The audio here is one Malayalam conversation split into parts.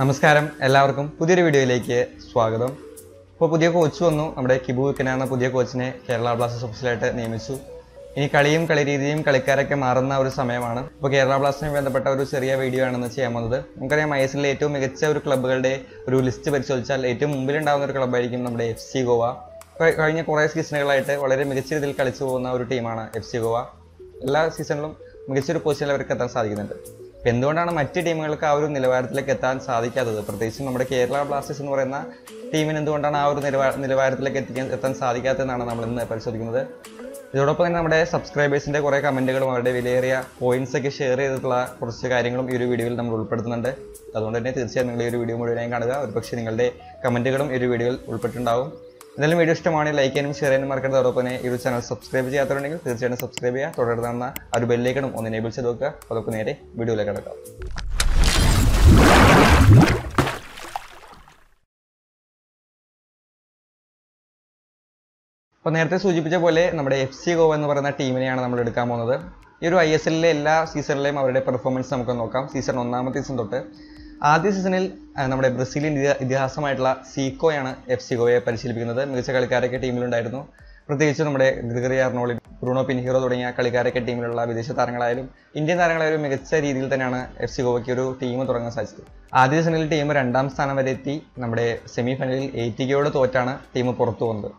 Namaskaram, Ellavarkum, Pudhiya video like Swagatham. For Pudhiya coach vannu, nammade Kibu Kinana Pudhiya coachine Kerala Blasters officialayitte niyamichu. In Kalim, Kaliridim, Kalikaraka Marana or Samana, Kerala Blasters when the Pataru Seria video and the Chamada, Unkaram Isolato, Megachev Club Day, Rulist Virtual Chal, Atum, Million Dollar Club by FC Goa. Karina Koraski Snellite, already Megachil Kalisu, now Timana, FC Goa. Last season, Megachil Postal Katan Sadigan. Pendona Matti Timal Kauru Nilavartla Katan Sadika, the protection of Kerala Blasters in Varana, Team in Dondana, Nilavartla Katan Sadika, and Anamana Persodigan. Subscribers in the Korea commented on the video, points like a share of the Korea video, will pretend that the one that is sharing the video, or sharing a day, commented on every video, will pretend down. Then we just like and share and market the open a channel, subscribe the other name, the channel subscribe, Toradana, or be like on the Nable Sedoka, or the video like If you have a FC Goa team, you can see the performance of the season. This season, we have a Brazilian Seco and FC Goa. We have a team. So, in this season, we have a reason to FC Goa. We have a final.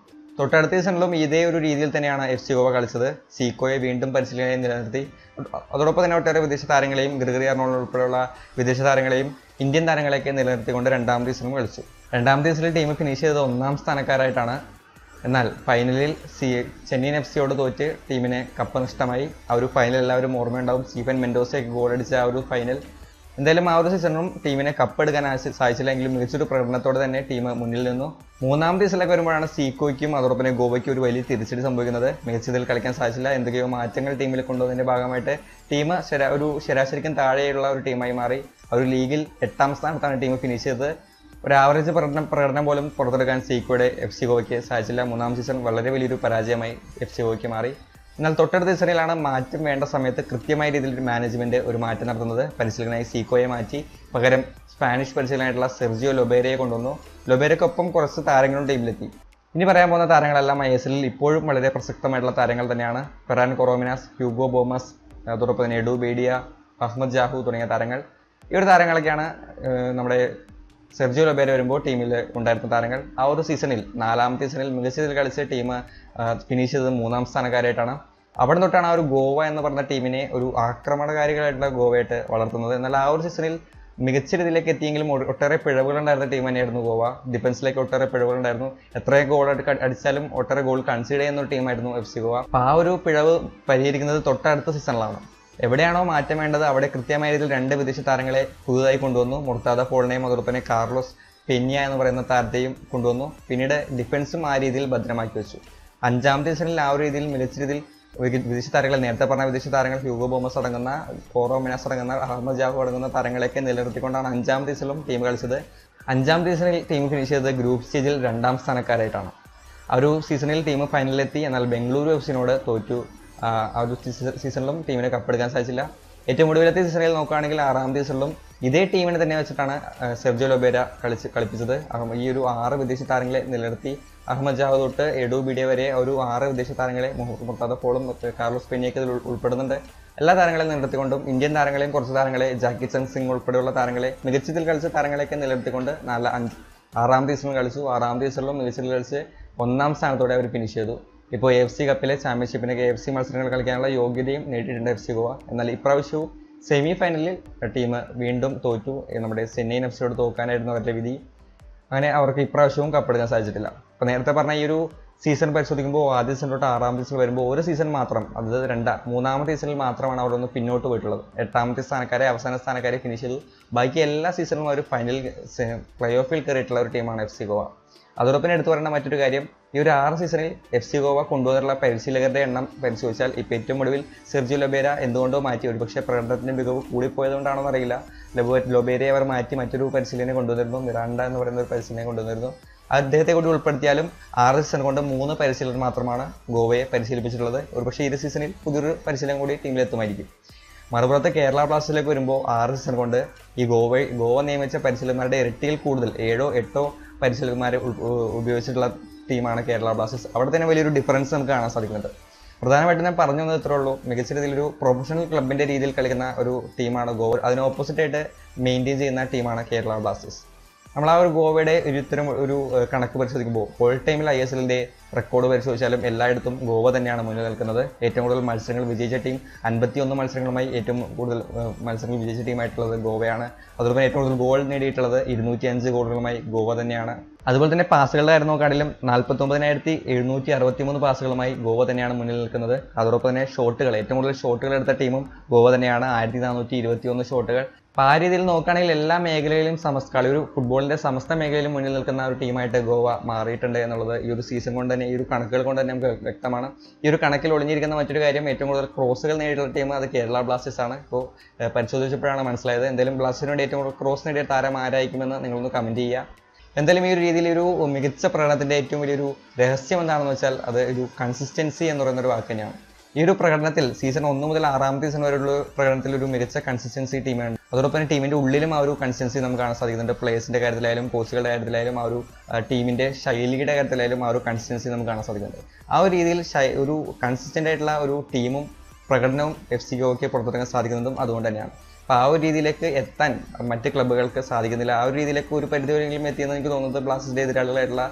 മൂന്നാമത്തെ സീസണിൽ വരുമ്പോഴാണ് സീക്കോയ്ക്കും അതോടൊപ്പം തന്നെ ഗോവയ്ക്കും ഒരു വലിയ തിരിച്ചടി സംഭവിക്കുന്നത്. മെച്ചത്തിൽ കളിക്കാൻ സാധിച്ചില്ല. എന്തൊക്കെയോ മാറ്റങ്ങൾ ടീമിൽ കൊണ്ടുവന്നതിന്റെ ഭാഗമായിട്ട് ടീം ഒരു ശരാശരിക്കും താഴെയുള്ള ഒരു ടീമായി മാറി. ഒരു ലീഗിൽ 8ാം സ്ഥാനത്താണ് ടീം ഫിനിഷ് ചെയ്തത്. ഒരു ആവറേജ് പ്രകടനം പോലും പുറത്തെടുക്കാൻ സീക്കോയുടെ എഫ്സി ഗോവയ്ക്ക് സാധിച്ചില്ല. മൂന്നാം സീസൺ വളരെ വലിയൊരു പരാജയമായി എഫ്സി ഗോവയ്ക്ക് മാറി. എന്നാൽ തൊട്ടടുത്ത സീസണിലാണ് മാറ്റം വേണ്ട സമയത്ത് കൃത്യമായ രീതിയിൽ മാനേജ്മെന്റ് ഒരു മാറ്റം നടത്തുന്നത്. പരിശീലകനായി സീക്കോയെ മാറ്റി പകരം Spanish പരിശീലകനായിട്ടുള്ള സെർജിയോ ലൊബേരയെ കൊണ്ടുവന്നു. ലൊബേരയ്ക്കൊപ്പം കുറച്ച് താരങ്ങളും ടീമിലെത്തി. ഇനി പറയാൻ പോകുന്ന താരങ്ങളെല്ലാം ഐഎസ്എല്ലിൽ ഇപ്പോഴും വളരെ പ്രസക്തമായിട്ടുള്ള താരങ്ങൾ തന്നെയാണ്. ഫെറാൻ കൊറോമിനാസ്, ഹ്യൂഗോ ബോമസ്, അതോടൊപ്പം തന്നെ എഡു ബേഡിയ, അഹ്മദ് ജാഹു തുടങ്ങിയ താരങ്ങൾ. ഈ ഒരു താരങ്ങളൊക്കെയാണ് നമ്മുടെ സെർജിയോ ലൊബേര വരുമ്പോൾ ടീമിൽ ഉണ്ടായിരുന്ന താരങ്ങൾ. ആ ഒരു സീസണിൽ നാലാമത്തെ സീസണിൽ മികച്ച രീതിയിൽ കളിച്ച ടീം ഫിനിഷ് ചെയ്തത് മൂന്നാം സ്ഥാനക്കാരായിട്ടാണ്. അവിടെ തൊട്ടാണ് ആ ഒരു ഗോവ എന്ന് പറഞ്ഞ ടീമിനെ ഒരു ആക്രമണകാരികളായിട്ടുള്ള ഗോവയായിട്ട് വളർത്തുന്നത്. എന്നാൽ ആ ഒരു സീസണിൽ മികച്ചതിലേക്ക് എത്തിയെങ്കിലും ഒട്ടേറെ പിഴവുകളുണ്ടായിരുന്ന ടീം തന്നെയായിരുന്നു ഗോവ. ഡിഫൻസിലേക്ക് ഒട്ടേറെ പിഴവുകളുണ്ടായിരുന്നു. എത്രയൊക്കെ ഗോൾ അടിച്ചാലും ഒട്ടേറെ ഗോൾ കൺസീഡ് ചെയ്യുന്ന ഒരു ടീമായിരുന്നു എഫ് സി ഗോവ. അപ്പോൾ ആ ഒരു പിഴവ് പരിഹരിക്കുന്നത് തൊട്ടടുത്ത സീസണിലാണ്. എവിടെയാണോ മാറ്റം വേണ്ടത് അവിടെ കൃത്യമായ രീതിയിൽ രണ്ട് വിദേശ താരങ്ങളെ പുതുതായി കൊണ്ടുവന്നു. മുർത്താദ ഫോളിനെയും അതോടൊപ്പം തന്നെ കാർലോസ് പെന്യ എന്ന് പറയുന്ന താരത്തെയും കൊണ്ടുവന്നു. പിന്നീട് ഡിഫൻസും ആ രീതിയിൽ ഭദ്രമാക്കി വെച്ചു. അഞ്ചാമത്തെ സീസണിൽ ആ ഒരു രീതിയിൽ മികച്ച രീതിയിൽ വിദേശ താരങ്ങൾ നേരത്തെ പറഞ്ഞ വിദേശ താരങ്ങൾ ഹ്യൂഗോ ബോമസ് അടങ്ങുന്ന കൊറോമിനാസ് അടങ്ങുന്ന അഹമ്മദ് ജാഹു അടങ്ങുന്ന താരങ്ങളെയൊക്കെ നിലനിർത്തിക്കൊണ്ടാണ് അഞ്ചാം സീസണിലും ടീം കളിച്ചത്. അഞ്ചാം സീസണിൽ ടീം ഫിനിഷ് ചെയ്തത് ഗ്രൂപ്പ് സ്റ്റേജിൽ രണ്ടാം സ്ഥാനക്കാരായിട്ടാണ്. ആ ഒരു സീസണിൽ ടീം ഫൈനലിലെത്തി. എന്നാൽ ബംഗളൂരു എഫ് സിനോട് തോറ്റു. ആ ഒരു സീസണിലും ടീമിനെ കപ്പെടുക്കാൻ സാധിച്ചില്ല. ഏറ്റവും ഒടുവിലത്തെ സീസണിൽ നോക്കുകയാണെങ്കിൽ ആറാം സീസണിലും ഇതേ ടീമിനെ തന്നെ വെച്ചിട്ടാണ് സെർജിയോ ലൊബേര കളിപ്പിച്ചത്. ഈ ഒരു 6 വിദേശ താരങ്ങളെ നിലനിർത്തി. അഹമ്മദ് ജാഹു തൊട്ട് എഡു ബിഡിയ വരെ ഒരു 6 വിദേശ താരങ്ങളെ മുർത്താദ ഫോളും കാർലോസ് പെന്യയൊക്കെ ഉൾപ്പെടുന്നുണ്ട്. എല്ലാ താരങ്ങളെയും നിലനിർത്തിക്കൊണ്ടും ഇന്ത്യൻ താരങ്ങളെയും കുറച്ച് താരങ്ങളെ ജാക്കി ചന്ദ് സിംഗ് ഉൾപ്പെടെയുള്ള താരങ്ങളെ മികച്ചതിൽ കളിച്ച താരങ്ങളെയൊക്കെ നിലനിർത്തിക്കൊണ്ട് ആറാം സീസണിൽ കളിച്ചു. ആറാം സീസണിലും മികച്ചതിൽ കളിച്ച് 1ാം സ്ഥാനത്തോടെ അവർ ഫിനിഷ് ചെയ്തു. ഇപ്പോൾ എഫ്സി കപ്പിലെ ചാമ്പ്യൻഷിപ്പിനൊക്കെ എഫ്സി മത്സരങ്ങൾ കളിക്കാനുള്ള യോഗ്യതയും നേടിയിട്ടുണ്ട് എഫ്സി ഗോവ. എന്നാൽ ഇപ്രാവശ്യവും സെമി ഫൈനലിൽ ടീം വീണ്ടും തോറ്റു. നമ്മുടെ ചെന്നൈയിൻ എഫ്സിയോട് തോൽക്കാനായിരുന്നു അവരുടെ വിധി. അങ്ങനെ അവർക്ക് ഇപ്രാവശ്യവും കപ്പെടുക്കാൻ സാധിച്ചിട്ടില്ല. അപ്പോൾ നേരത്തെ പറഞ്ഞ ഈ ഒരു സീസൺ പരിശോധിക്കുമ്പോൾ ആദ്യ സീസൺ തൊട്ട് ആറാം സീസൺ വരുമ്പോൾ ഒരു സീസൺ മാത്രം, അതായത് മൂന്നാമത്തെ സീസണിൽ മാത്രമാണ് അവിടെ ഒന്ന് പിന്നോട്ട് പോയിട്ടുള്ളത്. 8ാമത്തെ സ്ഥാനക്കാരെ അവസാന സ്ഥാനക്കാരെ ഫിനിഷ് ചെയ്തു. ബാക്കി എല്ലാ സീസണിലും ഒരു ഫൈനൽ പ്ലേ ഓഫിൽ കയറിയിട്ടുള്ള ഒരു ടീമാണ് എഫ് സി ഗോവ. അതോടൊപ്പം എടുത്തു പറയേണ്ട മറ്റൊരു കാര്യം, ഈ ഒരു 6 സീസണിൽ എഫ് സി ഗോവ കൊണ്ടുവന്നിട്ടുള്ള പരിശീലകരുടെ എണ്ണം പരിശോധിച്ചാൽ ഇപ്പോൾ ഏറ്റവും ഒടുവിൽ സെർജിയോ ലൊബേര എന്തുകൊണ്ടോ മാറ്റി. ഒരു പക്ഷേ പ്രകടനത്തിൻ്റെ മികവ് കൂടിപ്പോയതുകൊണ്ടാണോ എന്നറിയില്ല. ലൊബേരയെ അവർ മാറ്റി മറ്റൊരു പരിശീലകനെ കൊണ്ടുവന്നിരുന്നു. മിറാണ്ട എന്ന് പറയുന്ന ഒരു പരിശീലകനെ കൊണ്ടുവന്നിരുന്നു. അദ്ദേഹത്തെ കൂടി ഉൾപ്പെടുത്തിയാലും 6 സീസൺ കൊണ്ട് 3 പരിശീലകർ മാത്രമാണ് ഗോവയെ പരിശീലിപ്പിച്ചിട്ടുള്ളത്. ഒരു പക്ഷേ ഈ സീസണിൽ പുതിയൊരു പരിശീലകൻ കൂടി ടീമിലെത്തുമായിരിക്കും. മറുപുറത്ത് കേരള ബ്ലാസ്റ്റേഴ്സിലേക്ക് വരുമ്പോൾ 6 സീസൺ കൊണ്ട് ഈ ഗോവ നിയമിച്ച പരിശീലകന്മാരുടെ ഇരട്ടിയിൽ കൂടുതൽ 7-8 പരിശീലകന്മാരെ ഉപയോഗിച്ചിട്ടുള്ള ടീമാണ് കേരള ബ്ലാസ്റ്റേഴ്സ്. അവിടെ തന്നെ വലിയൊരു ഡിഫറൻസ് നമുക്ക് കാണാൻ സാധിക്കുന്നുണ്ട്. പ്രധാനമായിട്ടും ഞാൻ പറഞ്ഞു വന്നത് ഇത്രേ ഉള്ളൂ. മികച്ച രീതിയിലൊരു പ്രൊഫഷണൽ ക്ലബിൻ്റെ രീതിയിൽ കളിക്കുന്ന ഒരു ടീമാണ് ഗോവ. അതിന് ഓപ്പോസിറ്റായിട്ട് മെയിൻറ്റെയിൻ ചെയ്യുന്ന ടീമാണ് കേരള ബ്ലാസ്റ്റേഴ്സ്. നമ്മൾ ആ ഒരു ഗോവയുടെ ഇത്തരം ഒരു കണക്ക് പരിശോധിക്കുമ്പോൾ ഓൾ ടൈമിൽ ISLന്റെ റെക്കോർഡ് പരിശോധിച്ചാലും എല്ലായിടത്തും ഗോവ തന്നെയാണ് മുന്നിൽ നിൽക്കുന്നത്. ഏറ്റവും കൂടുതൽ മത്സരങ്ങൾ വിജയിച്ച ടീം 51 മത്സരങ്ങളുമായി ഏറ്റവും കൂടുതൽ മത്സരങ്ങൾ വിജയിച്ച ടീമായിട്ടുള്ളത് ഗോവയാണ്. അതുപോലെ ഏറ്റവും കൂടുതൽ ഗോൾ നേടിയിട്ടുള്ളത് 205 ഗോളുകളുമായി ഗോവ തന്നെയാണ്. അതുപോലെ തന്നെ പാസുകളുടെ കാര്യം നോക്കുകയാണെങ്കിലും 49,763 പാസുകളുമായി ഗോവ തന്നെയാണ് മുന്നിൽ നിൽക്കുന്നത്. അതോടൊപ്പം തന്നെ ഷോട്ടുകൾ ഏറ്റവും കൂടുതൽ ഷോട്ടുകൾ എടുത്ത ടീമും ഗോവ തന്നെയാണ്, 1421 ഷോട്ടുകൾ. അപ്പോൾ ആ രീതിയിൽ നോക്കുകയാണെങ്കിൽ എല്ലാ മേഖലയിലും ഒരു ഫുട്ബോളിൻ്റെ സമസ്ത മേഖലയിലും മുന്നിൽ നിൽക്കുന്ന ഒരു ടീമായിട്ട് ഗോവ മാറിയിട്ടുണ്ട് എന്നുള്ളത് ഈ ഒരു സീസൺ കൊണ്ട് തന്നെ ഈ ഒരു കണക്കുകൾ കൊണ്ട് തന്നെ നമുക്ക് വ്യക്തമാണ്. ഈ ഒരു കണക്കിൽ ഒളിഞ്ഞിരിക്കുന്ന മറ്റൊരു കാര്യം, ഏറ്റവും കൂടുതൽ ക്രോസുകൾ നേടിയിട്ടുള്ള ടീം അത് കേരള ബ്ലാസ്റ്റേഴ്സ് ആണ്. ഇപ്പോൾ പരിശോധിച്ചപ്പോഴാണ് മനസ്സിലായത്. എന്തായാലും ബ്ലാസ്റ്റേഴ്സിന് വേണ്ടി ഏറ്റവും കൂടുതൽ ക്രോസ് നേടിയ താരം ആരായിരിക്കുമെന്ന് നിങ്ങളൊന്ന് കമൻറ്റ് ചെയ്യുക. എന്തായാലും ഈ ഒരു രീതിയിൽ ഒരു മികച്ച പ്രകടനത്തിൻ്റെ ഏറ്റവും വലിയൊരു രഹസ്യം എന്താണെന്ന് വെച്ചാൽ അത് ഒരു കൺസിസ്റ്റൻസി എന്ന് പറയുന്നൊരു വാക്ക് തന്നെയാണ്. ഈ ഒരു പ്രകടനത്തിൽ സീസൺ 1 മുതൽ 6-ാമത്തെ സീസൺ വരെയുള്ള പ്രകടനത്തിൽ ഒരു മികച്ച കൺസിസ്റ്റൻസി ടീമാണ്. അതോടൊപ്പം തന്നെ ടീമിൻ്റെ ഉള്ളിലും ആ ഒരു കൺസിസ്റ്റൻസി നമുക്ക് കാണാൻ സാധിക്കുന്നുണ്ട്. പ്ലേയേഴ്സിൻ്റെ കാര്യത്തിലായാലും കോച്ചുകളുടെ കാര്യത്തിലായാലും ആ ഒരു ടീമിൻ്റെ ശൈലിയുടെ കാര്യത്തിലായാലും ആ ഒരു കൺസിസ്റ്റൻസി നമുക്ക് കാണാൻ സാധിക്കുന്നുണ്ട്. ആ ഒരു രീതിയിൽ ഒരു കൺസിസ്റ്റൻ്റ് ആയിട്ടുള്ള ഒരു ടീമും പ്രകടനവും FC ഗോവയ്ക്ക് പുറത്തിറങ്ങാൻ സാധിക്കുന്നതും അതുകൊണ്ട് തന്നെയാണ്. അപ്പോൾ ആ ഒരു രീതിയിലേക്ക് എത്താൻ മറ്റ് ക്ലബ്ബുകൾക്ക് സാധിക്കുന്നില്ല. ആ ഒരു രീതിയിലേക്ക് ഒരു പരിധിവരെങ്കിലും എത്തിയെന്ന് എനിക്ക് തോന്നുന്നത് ബ്ലാസ്റ്റേഴ്സിൻ്റെ എതിരാളികളായിട്ടുള്ള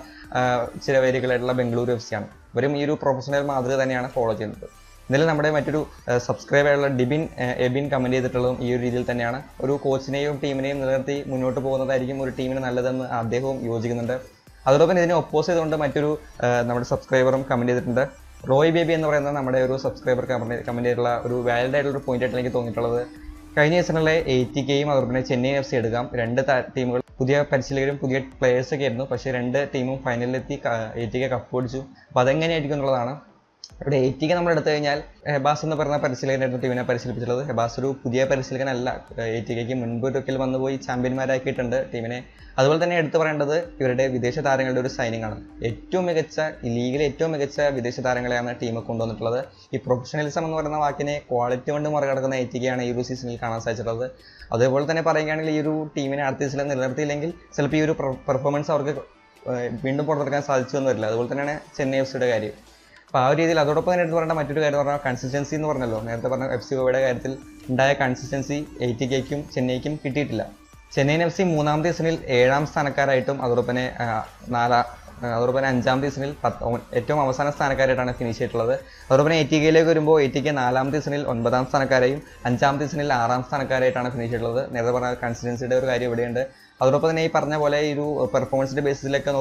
ചില വേദികളായിട്ടുള്ള ബംഗളൂരു FC ആണ്. ഇവരും ഈ ഒരു പ്രൊഫഷണൽ മാതൃക തന്നെയാണ് ഫോളോ ചെയ്യുന്നത്. എന്തായാലും നമ്മുടെ മറ്റൊരു സബ്സ്ക്രൈബറുള്ള ഡിബിൻ എബിൻ കമൻറ്റ് ചെയ്തിട്ടുള്ളതും ഈ ഒരു രീതിയിൽ തന്നെയാണ്. ഒരു കോച്ചിനെയും ടീമിനെയും നിലനിർത്തി മുന്നോട്ട് പോകുന്നതായിരിക്കും ഒരു ടീമിന് നല്ലതെന്ന് അദ്ദേഹവും യോജിക്കുന്നുണ്ട്. അതോടൊപ്പം ഇതിനെ ഒപ്പോസ് ചെയ്തുകൊണ്ട് മറ്റൊരു നമ്മുടെ സബ്സ്ക്രൈബറും കമൻറ്റ് ചെയ്തിട്ടുണ്ട്. റോയ് ബേബി എന്ന് പറയുന്ന നമ്മുടെ ഒരു സബ്സ്ക്രൈബർ കമൻറ്റ് ചെയ്തിട്ടുള്ള ഒരു വാലിഡ് ആയിട്ടുള്ള പോയിന്റ് ആയിട്ട് എനിക്ക് തോന്നിയിട്ടുള്ളത്, കഴിഞ്ഞ സീസണിലെ 80Kയും അതോടൊപ്പം തന്നെ ചെന്നൈ FC എടുക്കാം. രണ്ട് ടീമുകൾ പുതിയ പരിശീലകരും പുതിയ പ്ലേയേഴ്സൊക്കെ ആയിരുന്നു. പക്ഷേ രണ്ട് ടീമും ഫൈനലിലെത്തി 80K കപ്പ് പിടിച്ചു. അപ്പോൾ അതെങ്ങനെയായിരിക്കും എന്നുള്ളതാണ്. ഇവിടെ 80K നമ്മൾ എടുത്തു കഴിഞ്ഞാൽ ഹെബാസ് എന്ന് പറയുന്ന പരിശീലകനായിരുന്നു ടീമിനെ പരിശീലിപ്പിച്ചിട്ടുള്ളത്. ഹെബാസ് ഒരു പുതിയ പരിശീലകനല്ല. 80Kക്ക് മുൻപ് ഒരിക്കൽ വന്നുപോയി ചാമ്പ്യന്മാരാക്കിയിട്ടുണ്ട് ടീമിനെ. അതുപോലെ തന്നെ എടുത്തു പറയേണ്ടത് ഇവരുടെ വിദേശ താരങ്ങളുടെ ഒരു സൈനിങ് ആണ്. ലീഗിലെ ഏറ്റവും മികച്ച വിദേശ താരങ്ങളെയാണ് ടീമ് കൊണ്ടുവന്നിട്ടുള്ളത്. ഈ പ്രൊഫഷണലിസം എന്ന് പറയുന്ന വാക്കിനെ ക്വാളിറ്റി കൊണ്ട് മറികടക്കുന്ന 80Kയാണ് ഈ ഒരു സീസണിൽ കാണാൻ സാധിച്ചിട്ടുള്ളത്. അതേപോലെ തന്നെ പറയുകയാണെങ്കിൽ ഈ ഒരു ടീമിനെ അടുത്ത സീസണിൽ നിലനിർത്തിയില്ലെങ്കിൽ ചിലപ്പോൾ ഈ ഒരു പെർഫോമൻസ് അവർക്ക് വീണ്ടും പുറത്തെടുക്കാൻ സാധിച്ചു എന്ന് വരില്ല. അതുപോലെ തന്നെയാണ് ചെന്നൈ FC കാര്യം. അപ്പോൾ ആ ഒരു രീതിയിൽ അതോടൊപ്പം തന്നെ എടുത്ത് പറയേണ്ട മറ്റൊരു കാര്യം പറഞ്ഞാൽ കൺസിസ്റ്റൻസി എന്ന് പറഞ്ഞല്ലോ. നേരത്തെ പറഞ്ഞ FC ഗോവയുടെ കാര്യത്തിൽ ഉണ്ടായ കൺസിസ്റ്റൻസി 80Kക്കും ചെന്നൈക്കും കിട്ടിയിട്ടില്ല. ചെന്നൈ FC 3-ാമത്തെ സീസണിൽ 7-ാം സ്ഥാനക്കാരായിട്ടും അതോടൊപ്പം തന്നെ 5-ാമത്തെ സീസണിൽ ഏറ്റവും അവസാന സ്ഥാനക്കാരായിട്ടാണ് ഫിനിഷ് ചെയ്തിട്ടുള്ളത്. അതോടൊപ്പം തന്നെ 80Kയിലേക്ക് വരുമ്പോൾ 80K 4-ാമത്തെ സീസണിൽ 9-ാം സ്ഥാനക്കാരായും 5-ാമത്തെ സീസണിൽ 6-ാം സ്ഥാനക്കാരായിട്ടാണ് ഫിനിഷ് ചെയ്തിട്ടുള്ളത്. നേരത്തെ പറഞ്ഞ കൺസിസ്റ്റൻസിയുടെ ഒരു കാര്യം ഇവിടെയുണ്ട്. അതോടൊപ്പം തന്നെ ഈ പറഞ്ഞ പോലെ ഈ ഒരു പെർഫോമൻസിൻ്റെ ബേസിസിലൊക്കെ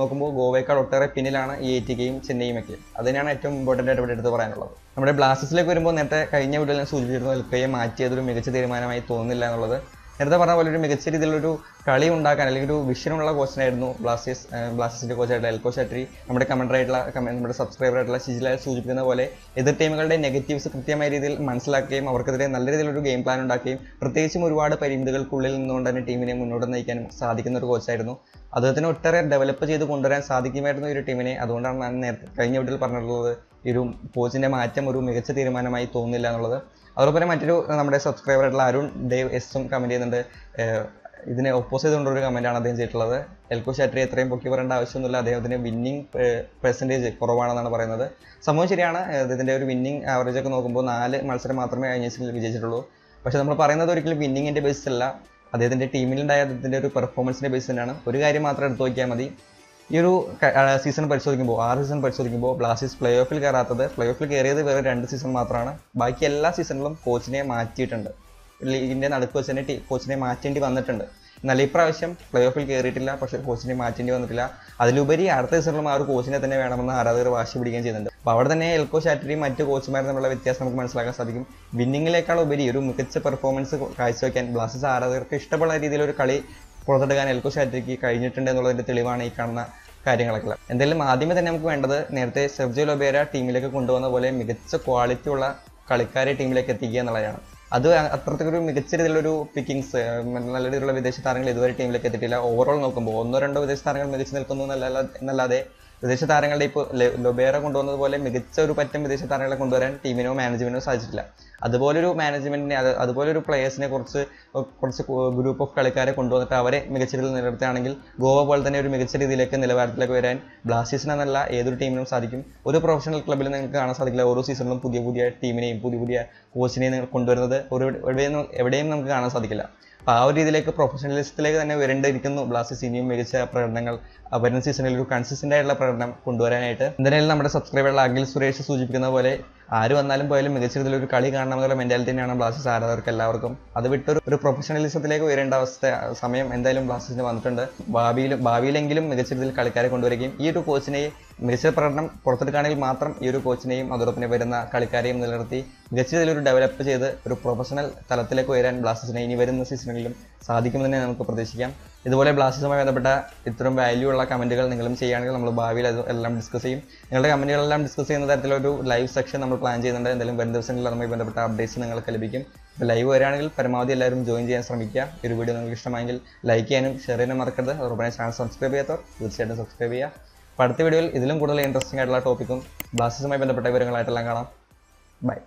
നോക്കുമ്പോൾ ഗോവയേക്കാൾ ഒട്ടേറെ പിന്നിലാണ് ഈ 80Kയും ചെന്നൈയുമൊക്കെ. അതിനാണ് ഏറ്റവും ഇമ്പോർട്ടൻ്റ് ആയിട്ട് ഇവിടെ എടുത്ത് പറയാനുള്ളത്. നമ്മുടെ ബ്ലാസ്റ്റേഴ്സിലേക്ക് വരുമ്പോൾ നേരത്തെ കഴിഞ്ഞ വീഡിയോയിൽ ഞാൻ സൂചിപ്പിച്ചിരുന്നു, എൽക്കയെ മാറ്റിയതൊരു മികച്ച തീരുമാനമായി തോന്നുന്നില്ല എന്നുള്ളത്. നേരത്തെ പറഞ്ഞ പോലെ ഒരു മികച്ച രീതിയിലൊരു കളി ഉണ്ടാക്കാൻ അല്ലെങ്കിൽ ഒരു വിഷനുള്ള കോച്ചിനായിരുന്നു ബ്ലാസ്റ്റേഴ്സിൻ്റെ കോച്ചായിട്ടുള്ള എൽകോ ഷട്രി. നമ്മുടെ നമ്മുടെ സബ്സ്ക്രൈബറായിട്ടുള്ള ഷിജില സൂചിപ്പിക്കുന്ന പോലെ എതിർ ടീമുകളുടെ നെഗറ്റീവ്സ് കൃത്യമായ രീതിയിൽ മനസ്സിലാക്കുകയും അവർക്കെതിരെ നല്ല രീതിയിലൊരു ഗെയിം പ്ലാൻ ഉണ്ടാക്കുകയും പ്രത്യേകിച്ചും ഒരുപാട് പരിമിതികൾക്കുള്ളിൽ നിന്നുകൊണ്ട് തന്നെ ടീമിനെ മുന്നോട്ട് നയിക്കാനും സാധിക്കുന്ന ഒരു കോച്ചായിരുന്നു. അദ്ദേഹത്തിന് ഒട്ടേറെ ഡെവലപ്പ് ചെയ്ത് കൊണ്ടുവരാൻ സാധിക്കുമായിരുന്നു ഈ ഒരു ടീമിനെ. അതുകൊണ്ടാണ് ഞാൻ നേരത്തെ കഴിഞ്ഞ വീട്ടിൽ പറഞ്ഞിട്ടുള്ളത് ഈ ഒരു കോച്ചിൻ്റെ മാറ്റം ഒരു മികച്ച തീരുമാനമായി തോന്നുന്നില്ല എന്നുള്ളത്. അതോടൊപ്പം തന്നെ മറ്റൊരു നമ്മുടെ സബ്സ്ക്രൈബറായിട്ടുള്ള അരുൺ ദേവ് എസും കമൻറ്റ് ചെയ്യുന്നുണ്ട്. ഇതിനെ ഒപ്പോസ് ചെയ്തുകൊണ്ടൊരു കമൻറ്റാണ് അദ്ദേഹം ചെയ്തിട്ടുള്ളത്. എൽകോ ഷട്രി എത്രയും പൊക്കി പറയേണ്ട ആവശ്യമൊന്നുമില്ല, അദ്ദേഹത്തിന് വിന്നിങ് പെർസെൻറ്റേജ് കുറവാണെന്നാണ് പറയുന്നത്. സംഭവം ശരിയാണ്. ഇതിൻ്റെ ഒരു വിന്നിങ് ആവറേജ് ഒക്കെ നോക്കുമ്പോൾ 4 മത്സരം മാത്രമേ കഴിഞ്ഞ സീസണിൽ വിജയിച്ചിട്ടുള്ളൂ. പക്ഷേ നമ്മൾ പറയുന്നത് ഒരിക്കലും വിന്നിങ്ങിൻ്റെ ബേസിലല്ല, അദ്ദേഹത്തിൻ്റെ ടീമിലുണ്ടായ അദ്ദേഹത്തിൻ്റെ ഒരു പെർഫോമൻസിൻ്റെ ബേസ് തന്നെയാണ്. ഒരു കാര്യം മാത്രം എടുത്തു നോക്കിയാൽ മതി. ഈ ഒരു സീസൺ പരിശോധിക്കുമ്പോൾ 6 സീസൺ പരിശോധിക്കുമ്പോൾ ബ്ലാസ്റ്റേഴ്സ് പ്ലേ ഓഫിൽ കയറിയത് വേറെ 2 സീസൺ മാത്രമാണ്. ബാക്കി എല്ലാ സീസണിലും കോച്ചിനെ മാറ്റിയിട്ടുണ്ട്. ലീഗിൻ്റെ നടുക്ക് വെച്ച് തന്നെ കോച്ചിനെ മാറ്റേണ്ടി വന്നിട്ടുണ്ട്. എന്നാൽ ഇപ്രാവശ്യം പ്ലേ ഓഫിൽ കയറിയിട്ടില്ല, പക്ഷേ കോച്ചിനെ മാറ്റേണ്ടി വന്നിട്ടില്ല. അതിലുപരി അടുത്ത സീസണിലും ആ ഒരു കോച്ചിനെ തന്നെ വേണമെന്ന് ആരാധകർ വാശി പിടിക്കുകയും ചെയ്യുന്നുണ്ട്. അപ്പോൾ അവിടെ തന്നെ എൽകോ ഷാറ്ററിയും മറ്റ് കോച്ചുമാരും തമ്മിലുള്ള വ്യത്യാസം നമുക്ക് മനസ്സിലാക്കാൻ സാധിക്കും. വിന്നിങ്ങിനേക്കാൾ ഉപരി ഒരു മികച്ച പെർഫോമൻസ് കാഴ്ചവെക്കാൻ ബ്ലാസ്റ്റേഴ്സ് ആരാധകർക്ക് ഇഷ്ടമുള്ള രീതിയിലൊരു കളി പുറത്തെടുക്കാൻ എൽകോ ഷാറ്ററിക്ക് കഴിഞ്ഞിട്ടുണ്ട് എന്നുള്ളതിൻ്റെ തെളിവാണ് ഈ കാണുന്ന കാര്യങ്ങളൊക്കെ. എന്തായാലും ആദ്യമേ തന്നെ നമുക്ക് വേണ്ടത് നേരത്തെ സെർജിയോ ലൊബേര ടീമിലേക്ക് കൊണ്ടുവന്ന പോലെ മികച്ച ക്വാളിറ്റി ഉള്ള കളിക്കാരെ ടീമിലേക്ക് എത്തിക്കുക എന്നുള്ളതാണ്. അത് അത്രത്തേക്കൊരു മികച്ച രീതിയിലൊരു പിക്കിങ്സ് നല്ല രീതിയിലുള്ള വിദേശ താരങ്ങൾ ഇതുവരെ ടീമിലേക്ക് എത്തിയിട്ടില്ല. ഓവറോൾ നോക്കുമ്പോൾ 1-2 വിദേശ താരങ്ങൾ മികച്ച് നിൽക്കുന്നു എന്നല്ലാതെ വിദേശ താരങ്ങളുടെ ഇപ്പോൾ ലൊബേറ കൊണ്ടുവന്നതുപോലെ മികച്ച ഒരു പറ്റം വിദേശ താരങ്ങളെ കൊണ്ടുവരാൻ ടീമിനോ മാനേജ്മെന്റിനോ സാധിച്ചിട്ടില്ല. അതുപോലൊരു മാനേജ്മെന്റിനെ അതുപോലൊരു പ്ലേയേഴ്സിനെ കുറച്ച് ഗ്രൂപ്പ് ഓഫ് കളിക്കാരെ കൊണ്ടുവന്നിട്ട് അവരെ മികച്ച രീതിയിൽ നിലനിർത്തുകയാണെങ്കിൽ ഗോവ പോലെ തന്നെ ഒരു മികച്ച രീതിയിലേക്ക് നിലവാരത്തിലേക്ക് വരാൻ ബ്ലാസ്റ്റേഴ്സിനെന്നല്ല ഏതൊരു ടീമിനും സാധിക്കും. ഒരു പ്രൊഫഷണൽ ക്ലബ്ബിൽ നിങ്ങൾക്ക് കാണാൻ സാധിക്കില്ല. ഓരോ സീസണിലും പുതിയ പുതിയ ടീമിനെയും പുതിയ പുതിയ കോച്ചിനെയും നിങ്ങൾ കൊണ്ടുവരുന്നത് എവിടെയും നമുക്ക് കാണാൻ സാധിക്കില്ല. അപ്പോൾ ആ ഒരു രീതിയിലേക്ക് പ്രൊഫഷണലിസത്തിലേക്ക് തന്നെ വരേണ്ടിയിരിക്കുന്നു. ബ്ലാസ്റ്റേഴ്സ് ഇനിയും മികച്ച പ്രകടനങ്ങൾ വരുന്ന സീസണിൽ ഒരു കൺസിസ്റ്റൻ്റ് ആയിട്ടുള്ള പ്രകടനം കൊണ്ടുവരാനായിട്ട് എന്തായാലും നമ്മുടെ സബ്സ്ക്രൈബറുള്ള അഖിൽ സുരേഷ് സൂചിപ്പിക്കുന്ന പോലെ ആര് വന്നാലും പോയാലും മികച്ച രീതിയിലൊരു കളി കാണണമെന്നുള്ള മെൻറ്റാലിറ്റി തന്നെയാണ് ബ്ലാസ്റ്റേഴ്സ് ആരാധകർക്ക് എല്ലാവർക്കും. അത് വിട്ടൊരു പ്രൊഫഷണലിസത്തിലേക്ക് ഉയരേണ്ട സമയം എന്തായാലും ബ്ലാസ്റ്റേഴ്സിന് വന്നിട്ടുണ്ട്. ഭാവിയിലെങ്കിലും മികച്ച രീതിയിൽ കളിക്കാരെ കൊണ്ടുവരികയും ഈ ഒരു കോച്ചിനെ മികച്ച പ്രകടനം പുറത്തെടുക്കുകയാണെങ്കിൽ മാത്രം ഈ ഒരു കോച്ചിനെയും അതോടൊപ്പം വരുന്ന കളിക്കാരെയും നിലനിർത്തി മികച്ച രീതിയിലൊരു ഡെവലപ്പ് ചെയ്ത് ഒരു പ്രൊഫഷണൽ തലത്തിലേക്ക് ഉയരാൻ ബ്ലാസ്റ്റേഴ്സിനെ ഇനി വരുന്ന സീസണുകളിലും സാധിക്കുമെന്ന് നമുക്ക് പ്രതീക്ഷിക്കാം. ഇതുപോലെ ബ്ലാസ്റ്റേഴ്സുമായി ബന്ധപ്പെട്ട ഇത്രയും വാല്യൂ ഉള്ള കമൻറ്റുകൾ നിങ്ങളും ചെയ്യുകയാണെങ്കിൽ നമ്മൾ ഭാവിയിൽ അത് എല്ലാം ഡിസ്കസ് ചെയ്യും. നിങ്ങളുടെ കമൻറ്റുകളെല്ലാം ഡിസ്കസ് ചെയ്യുന്ന തരത്തിലൊരു ലൈവ് സെക്ഷൻ നമ്മൾ പ്ലാൻ ചെയ്യുന്നുണ്ട്. എന്തായാലും വരും ദിവസങ്ങളിൽ അതുമായി ബന്ധപ്പെട്ട അപ്ഡേറ്റ്സ് നിങ്ങൾക്ക് ലഭിക്കും. ലൈവ് വരികയാണെങ്കിൽ പരമാവധി എല്ലാവരും ജോയിൻ ചെയ്യാൻ ശ്രമിക്കുക. ഈ ഒരു വീഡിയോ നിങ്ങൾക്ക് ഇഷ്ടമായെങ്കിൽ ലൈക്ക് ചെയ്യാനും ഷെയർ ചെയ്യാനും മറക്കരുത്. അതോടൊപ്പം ചാനൽ സബ്സ്ക്രൈബ് ചെയ്യാത്തവർ തീർച്ചയായിട്ടും സബ്സ്ക്രൈബ് ചെയ്യുക. അടുത്ത വീഡിയോയിൽ ഇതിലും കൂടുതൽ ഇൻട്രസ്റ്റിംഗ് ആയിട്ടുള്ള ടോപ്പിക്കും ബ്ലാസ്റ്റേഴ്സുമായി ബന്ധപ്പെട്ട വിവരങ്ങളായിട്ടെല്ലാം കാണാം. ബൈ.